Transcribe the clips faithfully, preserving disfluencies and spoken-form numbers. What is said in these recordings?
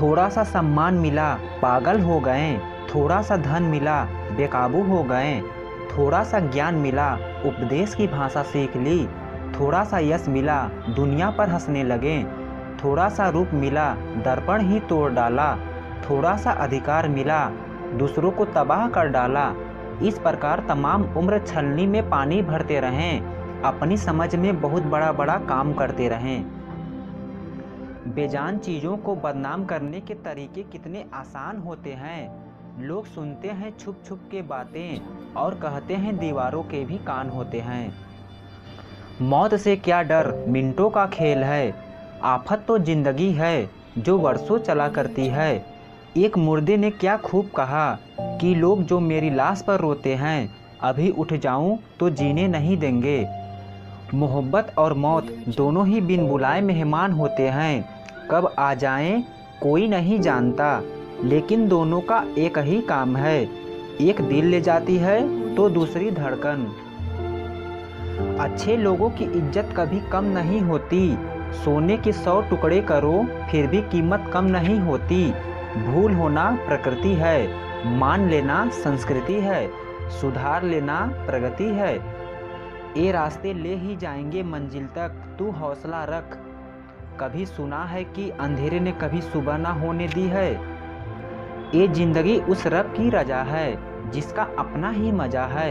थोड़ा सा सम्मान मिला पागल हो गए, थोड़ा सा धन मिला बेकाबू हो गए, थोड़ा सा ज्ञान मिला उपदेश की भाषा सीख ली, थोड़ा सा यश मिला दुनिया पर हंसने लगे, थोड़ा सा रूप मिला दर्पण ही तोड़ डाला, थोड़ा सा अधिकार मिला दूसरों को तबाह कर डाला। इस प्रकार तमाम उम्र छलनी में पानी भरते रहें, अपनी समझ में बहुत बड़ा बड़ा काम करते रहें। बेजान चीज़ों को बदनाम करने के तरीके कितने आसान होते हैं। लोग सुनते हैं छुप छुप के बातें और कहते हैं दीवारों के भी कान होते हैं। मौत से क्या डर, मिनटों का खेल है। आफत तो जिंदगी है जो वर्षों चला करती है। एक मुर्दे ने क्या खूब कहा कि लोग जो मेरी लाश पर रोते हैं, अभी उठ जाऊं तो जीने नहीं देंगे। मोहब्बत और मौत दोनों ही बिन बुलाए मेहमान होते हैं, कब आ जाएं कोई नहीं जानता, लेकिन दोनों का एक ही काम है, एक दिल ले जाती है तो दूसरी धड़कन। अच्छे लोगों की इज्जत कभी कम नहीं होती, सोने के सौ टुकड़े करो फिर भी कीमत कम नहीं होती। भूल होना प्रकृति है, मान लेना संस्कृति है, सुधार लेना प्रगति है। ये रास्ते ले ही जाएंगे मंजिल तक, तू हौसला रख। कभी सुना है कि अंधेरे ने कभी सुबह ना होने दी है। ये जिंदगी उस रब की रजा है जिसका अपना ही मजा है।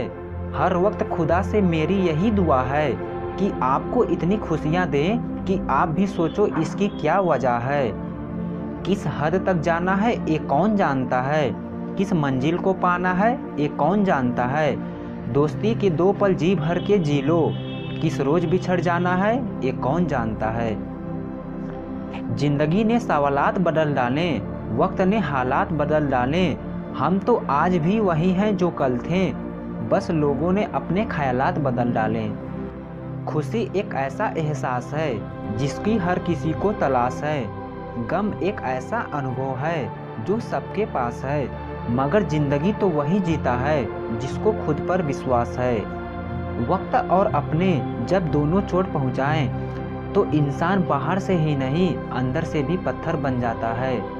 हर वक्त खुदा से मेरी यही दुआ है कि आपको इतनी खुशियाँ दे कि आप भी सोचो इसकी क्या वजह है। किस हद तक जाना है ये कौन जानता है, किस मंजिल को पाना है ये कौन जानता है। दोस्ती के दो पल जी भर के जी लो, किस रोज बिछड़ जाना है ये कौन जानता है। जिंदगी ने सवालात बदल डाले, वक्त ने हालात बदल डाले, हम तो आज भी वही हैं जो कल थे, बस लोगों ने अपने ख्यालात बदल डाले। खुशी एक ऐसा एहसास है जिसकी हर किसी को तलाश है, गम एक ऐसा अनुभव है जो सबके पास है, मगर जिंदगी तो वही जीता है जिसको खुद पर विश्वास है। वक्त और अपने जब दोनों चोट पहुँचाएं तो इंसान बाहर से ही नहीं अंदर से भी पत्थर बन जाता है।